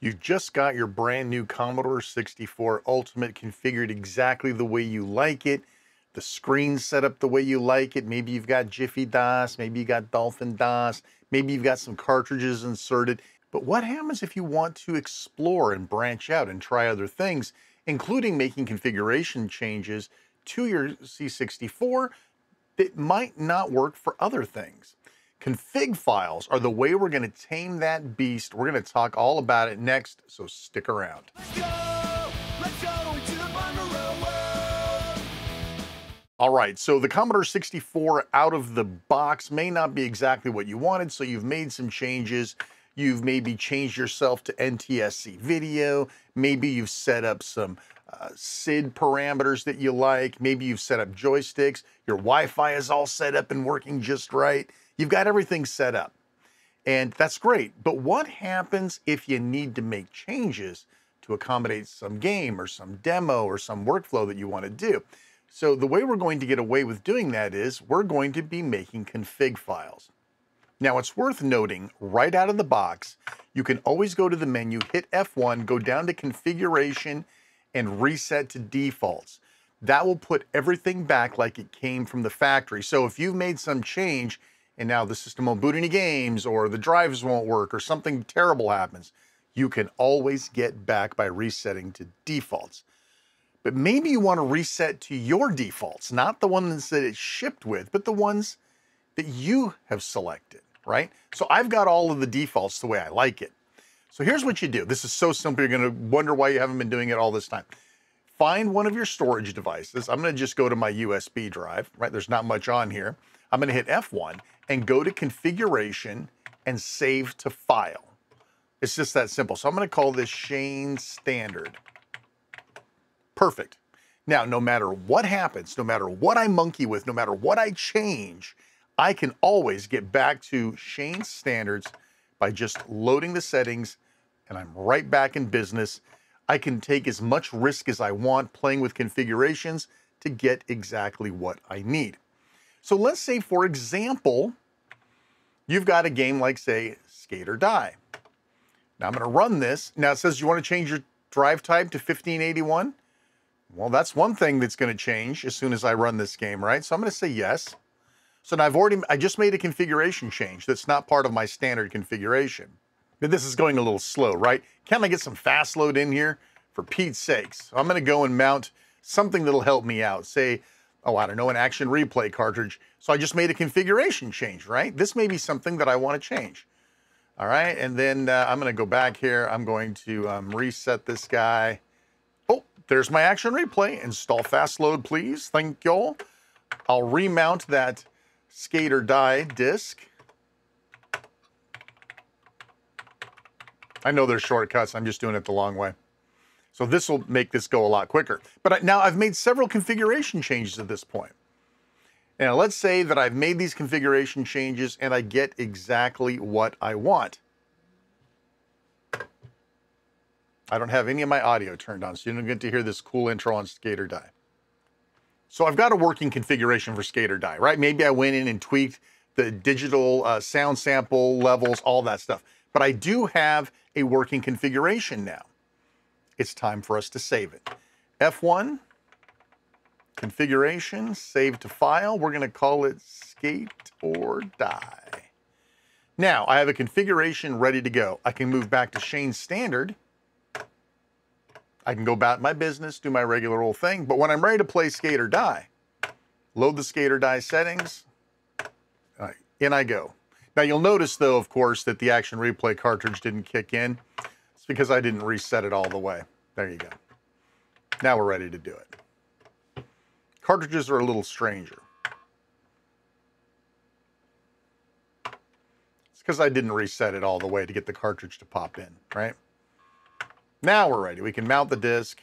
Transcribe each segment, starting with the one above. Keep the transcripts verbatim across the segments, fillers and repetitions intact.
You just got your brand new Commodore sixty-four Ultimate configured exactly the way you like it. The screen set up the way you like it. Maybe you've got Jiffy DOS, maybe you got Dolphin DOS, maybe you've got some cartridges inserted. But what happens if you want to explore and branch out and try other things, including making configuration changes to your C sixty-four that might not work for other things? Config files are the way we're going to tame that beast. We're going to talk all about it next, so stick around. Let's go! Let's go into the MonroeWorld! All right, so the Commodore sixty-four out of the box may not be exactly what you wanted, so you've made some changes. You've maybe changed yourself to N T S C video. Maybe you've set up some uh, S I D parameters that you like. Maybe you've set up joysticks. Your Wi-Fi is all set up and working just right. You've got everything set up, and that's great. But what happens if you need to make changes to accommodate some game or some demo or some workflow that you want to do? So the way we're going to get away with doing that is we're going to be making config files. Now, it's worth noting right out of the box, you can always go to the menu, hit F one, go down to configuration and reset to defaults. That will put everything back like it came from the factory. So if you've made some change and now the system won't boot any games or the drives won't work or something terrible happens, you can always get back by resetting to defaults. But maybe you want to reset to your defaults, not the ones that it's shipped with, but the ones that you have selected, right? So I've got all of the defaults the way I like it. So here's what you do. This is so simple, you're going to wonder why you haven't been doing it all this time. Find one of your storage devices. I'm going to just go to my U S B drive, right? There's not much on here. I'm going to hit F one and go to configuration and save to file. It's just that simple. So I'm going to call this Shane Standard. Perfect. Now, no matter what happens, no matter what I monkey with, no matter what I change, I can always get back to Shane Standards by just loading the settings, and I'm right back in business. I can take as much risk as I want playing with configurations to get exactly what I need. So let's say, for example, you've got a game like, say, Skate or Die. Now I'm going to run this. Now it says you want to change your drive type to fifteen eighty-one. Well, that's one thing that's going to change as soon as I run this game, right? So I'm going to say yes. So now I've already, I just made a configuration change that's not part of my standard configuration. But this is going a little slow, right? Can I get some fast load in here? For Pete's sakes. I'm going to go and mount something that'll help me out. Say, oh, I don't know, an Action Replay cartridge. So I just made a configuration change, right? This may be something that I want to change. All right, and then uh, I'm going to go back here. I'm going to um, reset this guy. Oh, there's my Action Replay. Install fast load, please. Thank y'all. I'll remount that Skate or Die disc. I know there's shortcuts. I'm just doing it the long way. So this will make this go a lot quicker. But now I've made several configuration changes at this point. Now let's say that I've made these configuration changes and I get exactly what I want. I don't have any of my audio turned on, so you don't get to hear this cool intro on Skate or Die. So I've got a working configuration for Skate or Die, right? Maybe I went in and tweaked the digital uh, sound sample levels, all that stuff. But I do have a working configuration now. It's time for us to save it. F one, configuration, save to file. We're going to call it Skate or Die. Now, I have a configuration ready to go. I can move back to Shane Standard. I can go about my business, do my regular old thing. But when I'm ready to play Skate or Die, load the Skate or Die settings. All right, in I go. Now, you'll notice, though, of course, that the Action Replay cartridge didn't kick in. Because I didn't reset it all the way. There you go. Now we're ready to do it. Cartridges are a little stranger. It's because I didn't reset it all the way to get the cartridge to pop in, right? Now we're ready. We can mount the disc,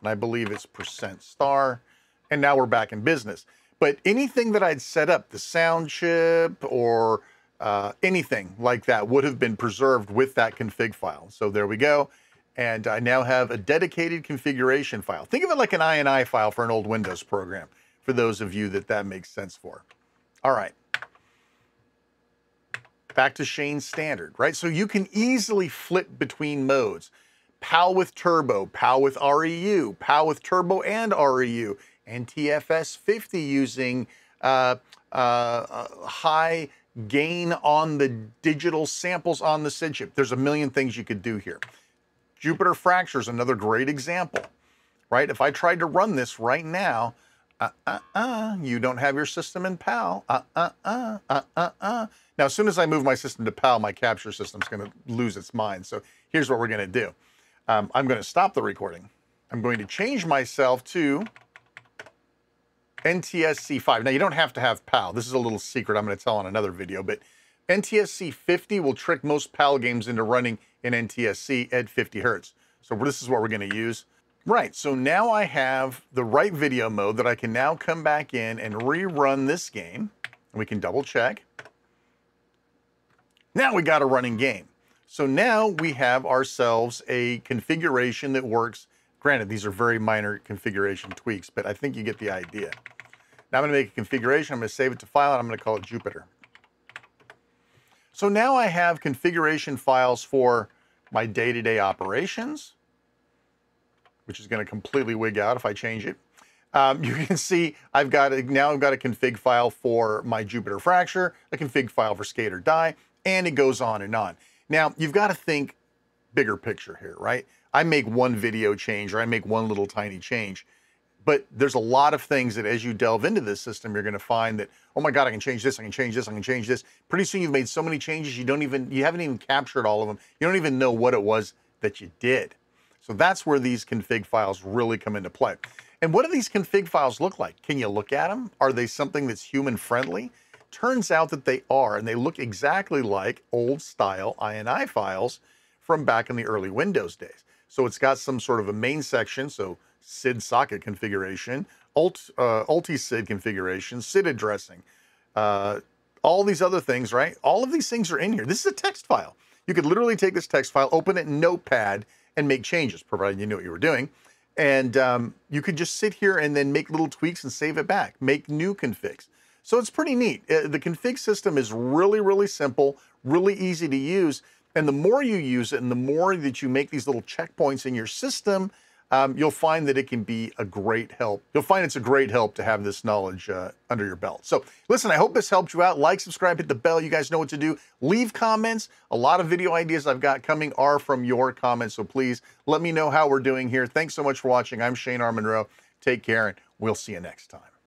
and I believe it's percent star, and now we're back in business. But anything that I'd set up, the sound chip or Uh, anything like that would have been preserved with that config file. So there we go. And I now have a dedicated configuration file. Think of it like an I N I file for an old Windows program, for those of you that that makes sense for. All right. back to Shane's standard, right? So you can easily flip between modes. P A L with turbo, P A L with R E U, P A L with turbo and R E U, N T F S fifty using uh, uh, high gain on the digital samples on the S I D chip. There's a million things you could do here. Jupiter Fracture is another great example, right? If I tried to run this right now, uh-uh-uh, you don't have your system in P A L, uh-uh-uh, uh-uh-uh. Now, as soon as I move my system to P A L, my capture system's gonna lose its mind. So here's what we're gonna do. Um, I'm gonna stop the recording. I'm going to change myself to N T S C five. Now, you don't have to have P A L. This is a little secret I'm gonna tell on another video, but N T S C fifty will trick most P A L games into running in N T S C at fifty hertz. So this is what we're gonna use. Right, so now I have the right video mode that I can now come back in and rerun this game. And we can double check. Now we got a running game. So now we have ourselves a configuration that works. Granted, these are very minor configuration tweaks, but I think you get the idea. Now I'm gonna make a configuration, I'm gonna save it to file, and I'm gonna call it Jupiter. So now I have configuration files for my day-to-day operations, which is going to completely wig out if I change it. Um, you can see I've got a, now I've got a config file for my Jupiter Fracture, a config file for Skate or Die, and it goes on and on. Now you've got to think bigger picture here, right? I make one video change or I make one little tiny change, but there's a lot of things that as you delve into this system, you're going to find that, oh my God, I can change this, I can change this, I can change this. Pretty soon you've made so many changes you don't even, you haven't even captured all of them. You don't even know what it was that you did. So that's where these config files really come into play. And what do these config files look like? Can you look at them? Are they something that's human friendly? Turns out that they are, and they look exactly like old style ini files from back in the early Windows days. So it's got some sort of a main section, so S I D socket configuration, alt, uh, ulti-S I D configuration, S I D addressing, uh, all these other things, right? All of these things are in here. This is a text file. You could literally take this text file, open it in Notepad, and make changes, provided you knew what you were doing. And um, you could just sit here and then make little tweaks and save it back, make new configs. So it's pretty neat. Uh, the config system is really, really simple, really easy to use. And the more you use it and the more that you make these little checkpoints in your system, um, you'll find that it can be a great help. You'll find it's a great help to have this knowledge uh, under your belt. So listen, I hope this helped you out. Like, subscribe, hit the bell. You guys know what to do. Leave comments. A lot of video ideas I've got coming are from your comments. So please let me know how we're doing here. Thanks so much for watching. I'm Shane R Monroe. Take care and we'll see you next time.